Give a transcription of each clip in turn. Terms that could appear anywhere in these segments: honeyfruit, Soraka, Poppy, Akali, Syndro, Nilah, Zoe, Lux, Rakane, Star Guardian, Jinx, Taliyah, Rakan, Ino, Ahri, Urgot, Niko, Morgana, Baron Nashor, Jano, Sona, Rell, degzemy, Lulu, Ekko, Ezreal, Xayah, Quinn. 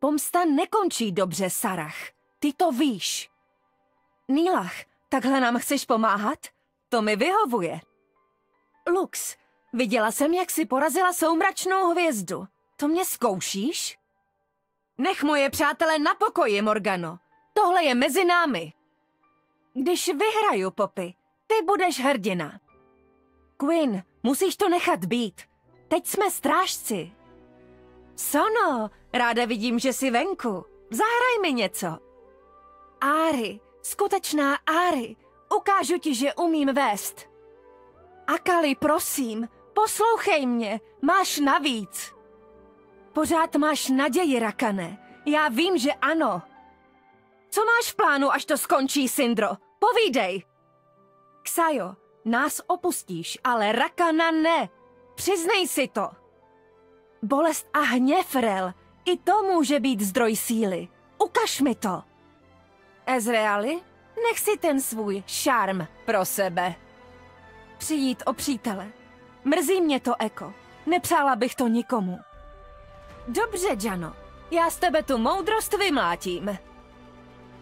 Pomsta nekončí dobře, Sarah. Ty to víš. Nilah, takhle nám chceš pomáhat? To mi vyhovuje. Lux, viděla jsem, jak si porazila soumračnou hvězdu. To mě zkoušíš? Nech moje přátelé na pokoji, Morgano. Tohle je mezi námi. Když vyhraju, Poppy, ty budeš hrdina. Quinn, musíš to nechat být. Teď jsme strážci. Sono, ráda vidím, že jsi venku. Zahraj mi něco. Ahri, skutečná Ahri, ukážu ti, že umím vést. Akali, prosím, poslouchej mě, máš navíc. Pořád máš naději, Rakane. Já vím, že ano. Co máš v plánu, až to skončí, Syndro? Povídej! Xayo, nás opustíš, ale Rakana ne. Přiznej si to. Bolest a hněv, Rell, i to může být zdroj síly. Ukaž mi to. Ezreali, nech si ten svůj šarm pro sebe. Přijít o přítele. Mrzí mě to, Ekko. Nepřála bych to nikomu. Dobře, Jano. Já z tebe tu moudrost vymlátím.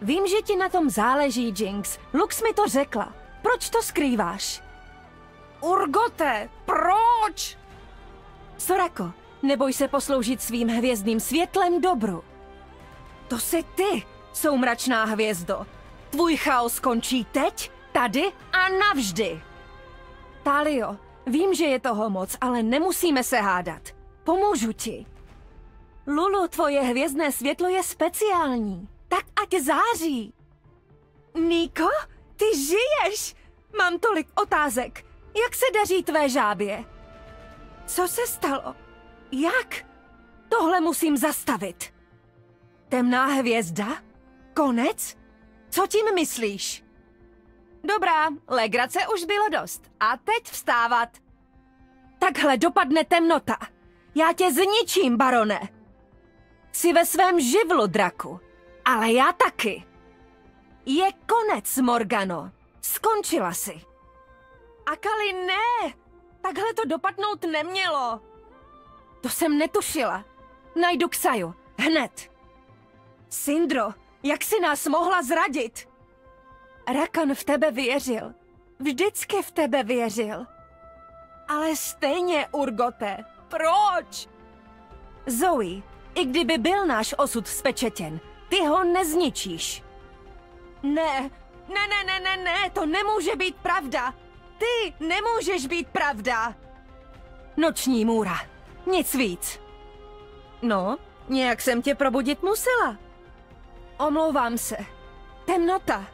Vím, že ti na tom záleží, Jinx. Lux mi to řekla. Proč to skrýváš? Urgote, proč? Sorako, neboj se posloužit svým hvězdným světlem dobru. To jsi ty, soumračná hvězdo. Tvůj chaos skončí teď, tady a navždy. Taliyah, vím, že je toho moc, ale nemusíme se hádat. Pomůžu ti. Lulu, tvoje hvězdné světlo je speciální. Tak ať září. Niko, ty žiješ? Mám tolik otázek. Jak se daří tvé žábě? Co se stalo? Jak? Tohle musím zastavit. Temná hvězda? Konec? Co tím myslíš? Dobrá, legrace už bylo dost. A teď vstávat. Takhle dopadne temnota. Já tě zničím, barone. Jsi ve svém živlu, draku. Ale já taky. Je konec, Morgano. Skončila jsi. Akali, ne! Takhle to dopadnout nemělo. To jsem netušila. Najdu Xayu. Hned. Syndro, jak jsi nás mohla zradit? Rakan v tebe věřil. Vždycky v tebe věřil. Ale stejně, Urgote. Proč? Zoe, i kdyby byl náš osud spečetěn, ty ho nezničíš. Ne, to nemůže být pravda. Ty nemůžeš být pravda. Noční můra, nic víc. No, nějak jsem tě probudit musela. Omlouvám se. Temnota.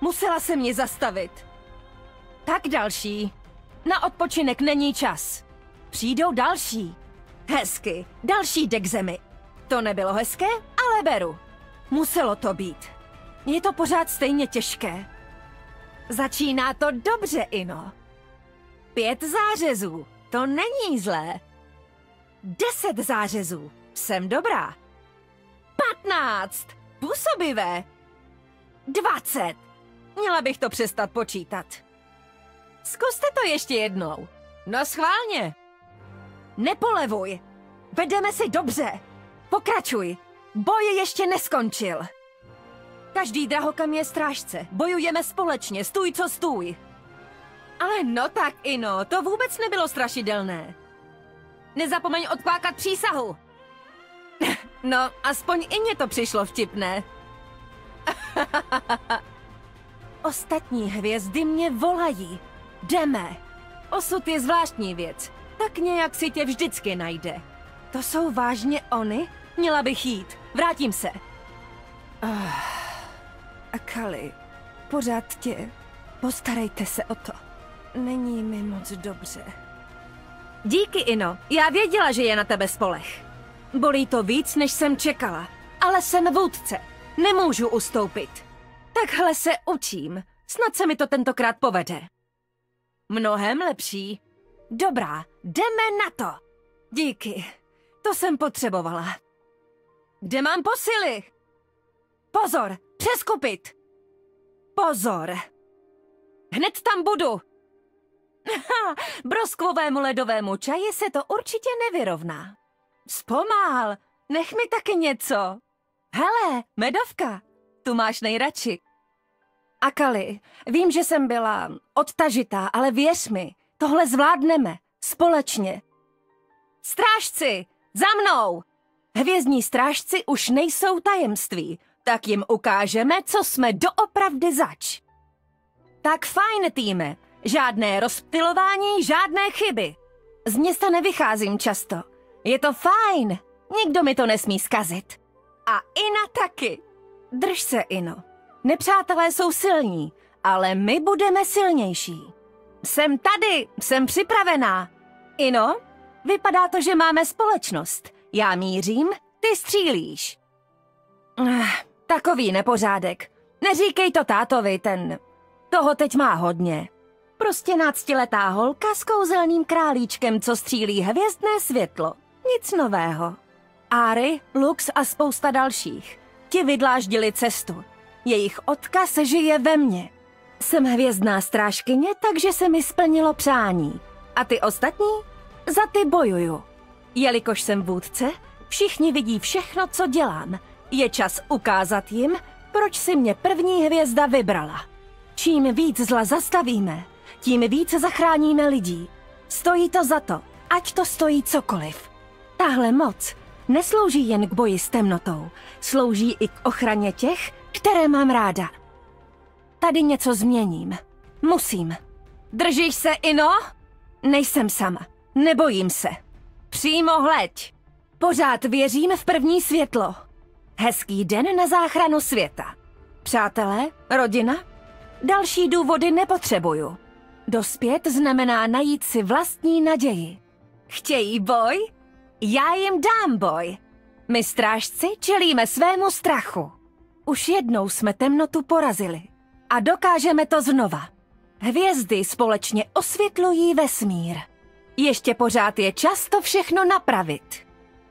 Musela se mě zastavit. Tak další. Na odpočinek není čas. Přijdou další. Hezky, další degzemy. To nebylo hezké, ale beru. Muselo to být. Je to pořád stejně těžké. Začíná to dobře, Ino. 5 zářezů, to není zlé. 10 zářezů, jsem dobrá. 15, působivé. 20, měla bych to přestat počítat. Zkuste to ještě jednou. No schválně. Nepolevuj, vedeme si dobře. Pokračuj. Boj ještě neskončil. Každý drahokam je strážce. Bojujeme společně, stůj co stůj. Ale no tak, Ino, to vůbec nebylo strašidelné. Nezapomeň odpákat přísahu. No, aspoň i mně to přišlo vtipné. Ostatní hvězdy mě volají. Jdeme. Osud je zvláštní věc. Tak nějak si tě vždycky najde. To jsou vážně oni? Měla bych jít. Vrátím se. Akali, pořád tě... Postarejte se o to. Není mi moc dobře. Díky, Ino. Já věděla, že je na tebe spoleh. Bolí to víc, než jsem čekala. Ale jsem vůdce. Nemůžu ustoupit. Takhle se učím. Snad se mi to tentokrát povede. Mnohem lepší. Dobrá, jdeme na to. Díky. To jsem potřebovala. Kde mám posily? Pozor, přeskupit! Pozor! Hned tam budu! Ha, broskvovému ledovému čaji se to určitě nevyrovná. Spomál, Nech mi taky něco. Hele, medovka, tu máš nejradši. Akali, vím, že jsem byla odtažitá, ale věř mi, tohle zvládneme, společně. Strážci, za mnou! Hvězdní strážci už nejsou tajemství, tak jim ukážeme, co jsme doopravdy zač. Tak fajn, týme, žádné rozptylování, žádné chyby. Z města nevycházím často, je to fajn, nikdo mi to nesmí zkazit. A Ina taky. Drž se, Ino. Nepřátelé jsou silní, ale my budeme silnější. Jsem tady, jsem připravená. Ino, vypadá to, že máme společnost. Já mířím, ty střílíš. Takový nepořádek. Neříkej to tátovi, ten... Toho teď má hodně. Prostě 14letá holka s kouzelným králíčkem, co střílí hvězdné světlo. Nic nového. Ahri, Lux a spousta dalších. Ti vydláždili cestu. Jejich odkaz žije ve mně. Jsem hvězdná strážkyně, takže se mi splnilo přání. A ty ostatní? Za ty bojuju. Jelikož jsem vůdce, všichni vidí všechno, co dělám. Je čas ukázat jim, proč si mě první hvězda vybrala. Čím víc zla zastavíme, tím víc zachráníme lidí. Stojí to za to, ať to stojí cokoliv. Tahle moc neslouží jen k boji s temnotou, slouží i k ochraně těch, které mám ráda. Tady něco změním. Musím. Držíš se, Ino? Nejsem sama. Nebojím se. Přímo hleď. Pořád věřím v první světlo. Hezký den na záchranu světa. Přátelé, rodina? Další důvody nepotřebuju. Dospět znamená najít si vlastní naději. Chtějí boj? Já jim dám boj. My strážci čelíme svému strachu. Už jednou jsme temnotu porazili. A dokážeme to znova. Hvězdy společně osvětlují vesmír. Ještě pořád je čas to všechno napravit.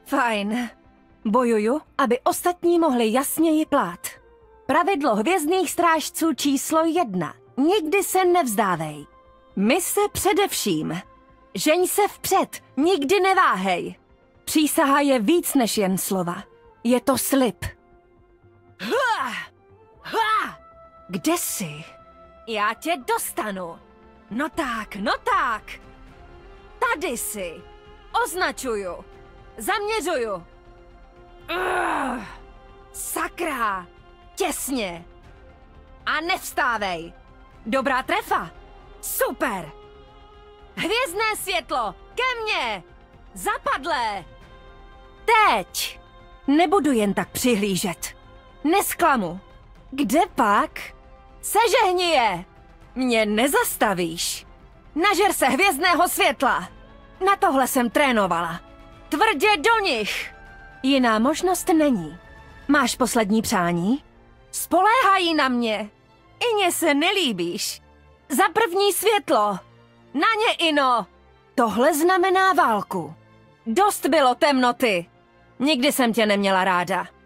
Fajn. Bojuju, aby ostatní mohli jasněji plát. Pravidlo hvězdných strážců číslo 1. Nikdy se nevzdávej. Mise především. Žeň se vpřed, nikdy neváhej. Přísaha je víc než jen slova. Je to slib. Kde jsi? Já tě dostanu. No tak, no tak. Tady jsi. Označuju. Zaměřuju. Sakra. Těsně. A nevstávej. Dobrá trefa. Super. Hvězdné světlo, ke mně. Zapadlé. Teď. Nebudu jen tak přihlížet. Nesklamu. Kde pak? Sežehni je! Mě nezastavíš! Nažer se hvězdného světla! Na tohle jsem trénovala. Tvrdě do nich! Jiná možnost není. Máš poslední přání? Spoléhají na mě! Ině se nelíbíš! Za první světlo! Na ně, Ino! Tohle znamená válku. Dost bylo temnoty! Nikdy jsem tě neměla ráda.